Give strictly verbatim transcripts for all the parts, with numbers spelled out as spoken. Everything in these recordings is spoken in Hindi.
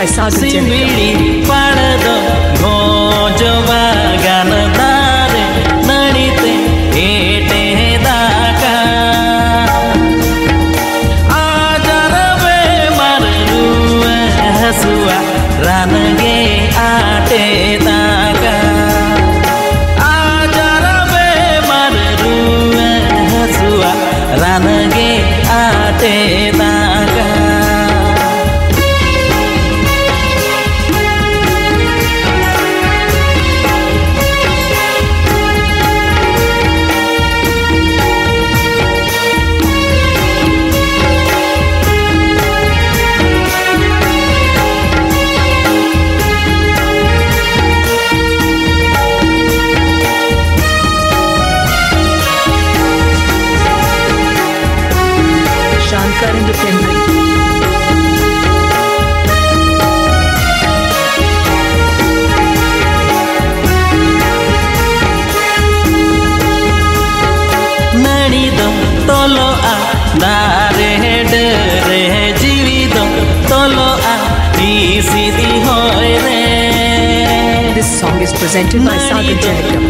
by Sagar Jaiqa. This song is presented by Sagar Jaiqa.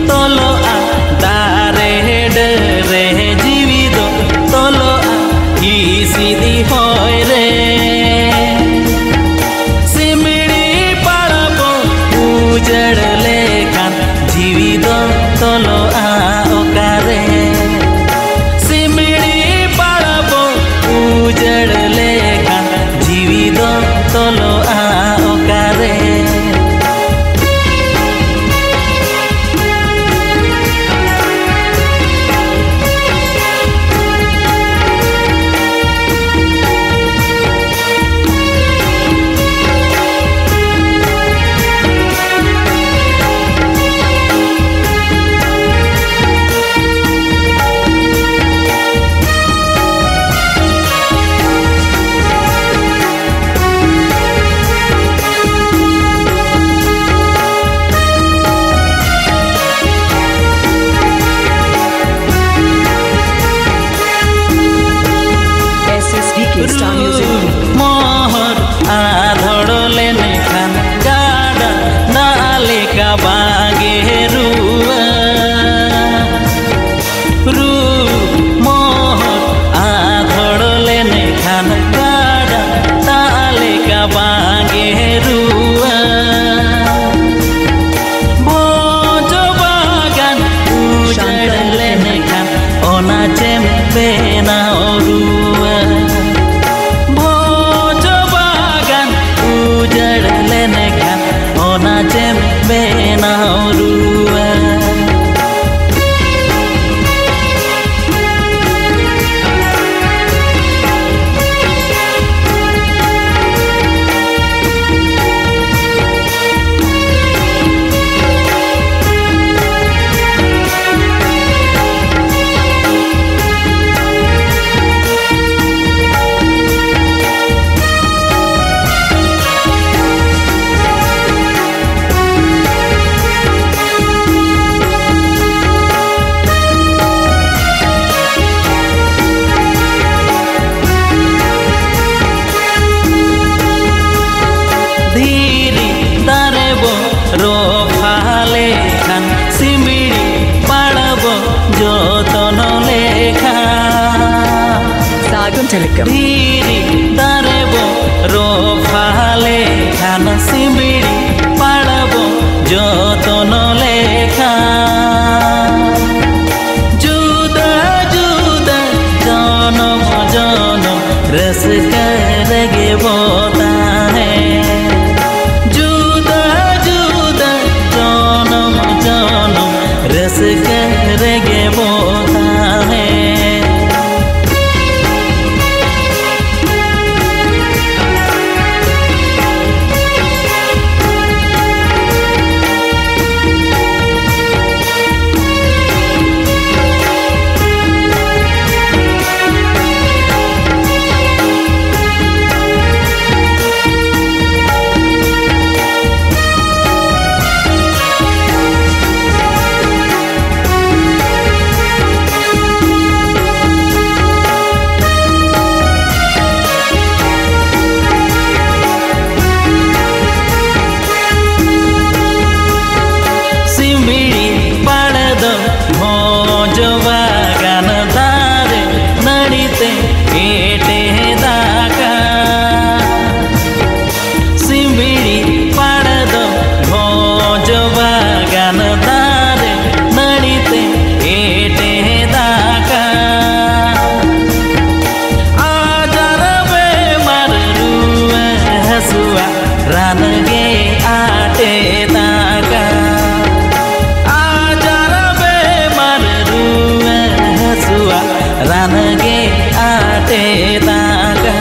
रन के आटे ताका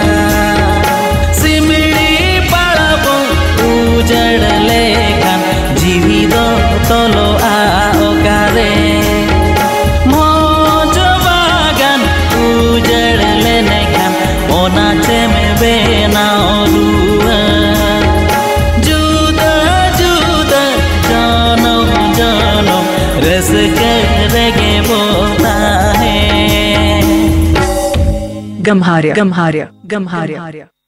सिमड़ी पड़बो उजड़ लेखन जीवित तलो आओ कारे मोज बागन उजड़ लेखन ओ नाचे में बेनाओ दुआ जुदा जुदा जानो जानो रस करेंगे बोता है गम्हार्य गम्हार्य गम्हार्य।